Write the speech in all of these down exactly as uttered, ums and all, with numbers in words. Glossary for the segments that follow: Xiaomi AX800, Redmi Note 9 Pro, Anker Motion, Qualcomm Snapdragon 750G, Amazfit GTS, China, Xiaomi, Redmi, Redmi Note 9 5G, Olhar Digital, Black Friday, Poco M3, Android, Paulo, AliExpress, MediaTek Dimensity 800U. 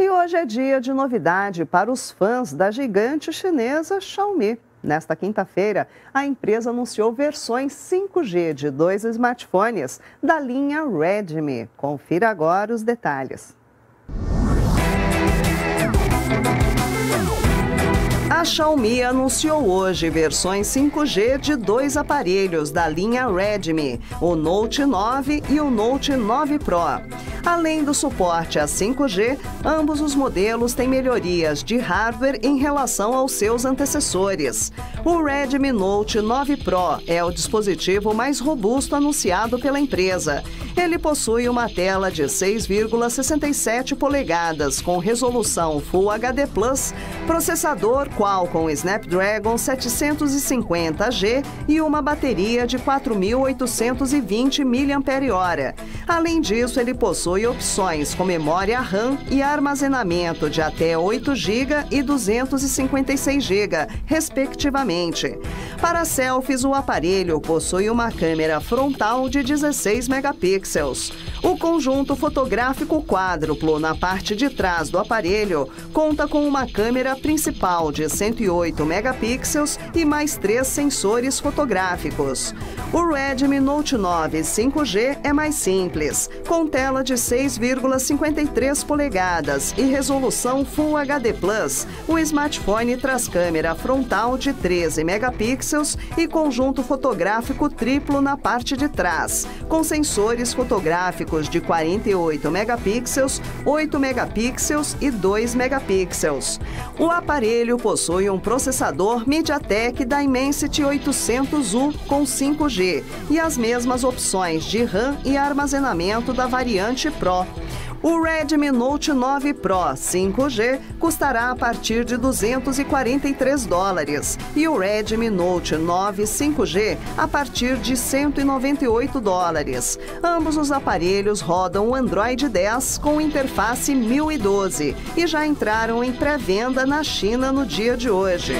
E hoje é dia de novidade para os fãs da gigante chinesa Xiaomi. Nesta quinta-feira, a empresa anunciou versões cinco G de dois smartphones da linha Redmi. Confira agora os detalhes. A Xiaomi anunciou hoje versões cinco G de dois aparelhos da linha Redmi, o Note nove e o Note nove Pro. Além do suporte a cinco G, ambos os modelos têm melhorias de hardware em relação aos seus antecessores. O Redmi Note nove Pro é o dispositivo mais robusto anunciado pela empresa. Ele possui uma tela de seis vírgula sessenta e sete polegadas com resolução Full H D plus, processador Qualcomm Snapdragon setecentos e cinquenta G e uma bateria de quatro mil oitocentos e vinte miliampères-hora. Além disso, ele possui opções com memória RAM e armazenamento de até oito gigas e duzentos e cinquenta e seis gigas, respectivamente. Para selfies, o aparelho possui uma câmera frontal de dezesseis megapixels. O conjunto fotográfico quádruplo na parte de trás do aparelho conta com uma câmera principal de cento e oito megapixels e mais três sensores fotográficos. O Redmi Note nove cinco G é mais simples, com tela de seis vírgula cinquenta e três polegadas e resolução Full H D plus, o smartphone traz câmera frontal de treze megapixels e conjunto fotográfico triplo na parte de trás, com sensores fotográficos de quarenta e oito megapixels, oito megapixels e dois megapixels. O aparelho possui um processador MediaTek Dimensity oitocentos U com cinco G e as mesmas opções de RAM e armazenamento da variante Pro. O Redmi Note nove Pro cinco G custará a partir de duzentos e quarenta e três dólares e o Redmi Note nove cinco G a partir de cento e noventa e oito dólares. Ambos os aparelhos rodam o Android dez com interface mil e doze e já entraram em pré-venda na China no dia de hoje.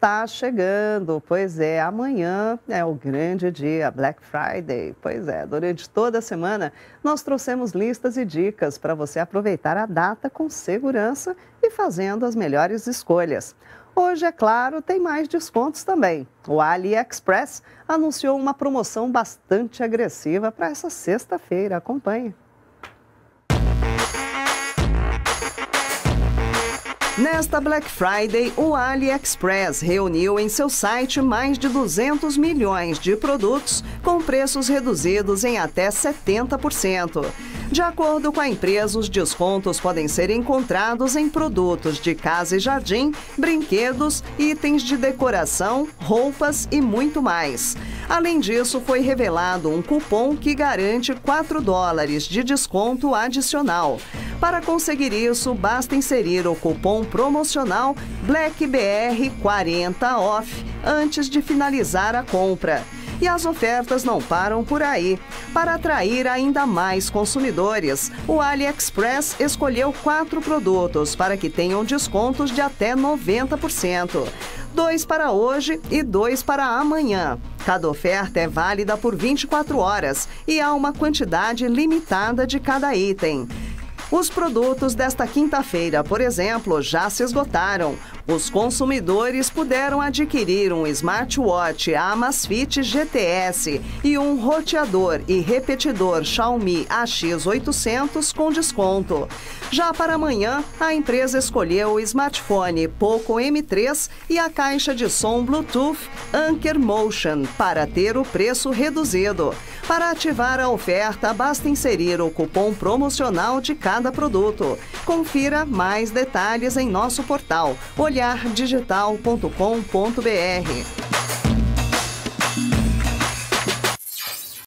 Está chegando, pois é, amanhã é o grande dia, Black Friday. Pois é, durante toda a semana nós trouxemos listas e dicas para você aproveitar a data com segurança e fazendo as melhores escolhas. Hoje, é claro, tem mais descontos também. O AliExpress anunciou uma promoção bastante agressiva para essa sexta-feira. Acompanhe. Nesta Black Friday, o AliExpress reuniu em seu site mais de duzentos milhões de produtos com preços reduzidos em até setenta por cento. De acordo com a empresa, os descontos podem ser encontrados em produtos de casa e jardim, brinquedos, itens de decoração, roupas e muito mais. Além disso, foi revelado um cupom que garante quatro dólares de desconto adicional. Para conseguir isso, basta inserir o cupom promocional Black B R quarenta off antes de finalizar a compra. E as ofertas não param por aí. Para atrair ainda mais consumidores, o AliExpress escolheu quatro produtos para que tenham descontos de até noventa por cento. Dois para hoje e dois para amanhã. Cada oferta é válida por vinte e quatro horas e há uma quantidade limitada de cada item. Os produtos desta quinta-feira, por exemplo, já se esgotaram. Os consumidores puderam adquirir um smartwatch Amazfit G T S e um roteador e repetidor Xiaomi A X oitocentos com desconto. Já para amanhã, a empresa escolheu o smartphone Poco M três e a caixa de som Bluetooth Anker Motion para ter o preço reduzido. Para ativar a oferta, basta inserir o cupom promocional de cada produto. Confira mais detalhes em nosso portal olhar digital ponto com ponto br.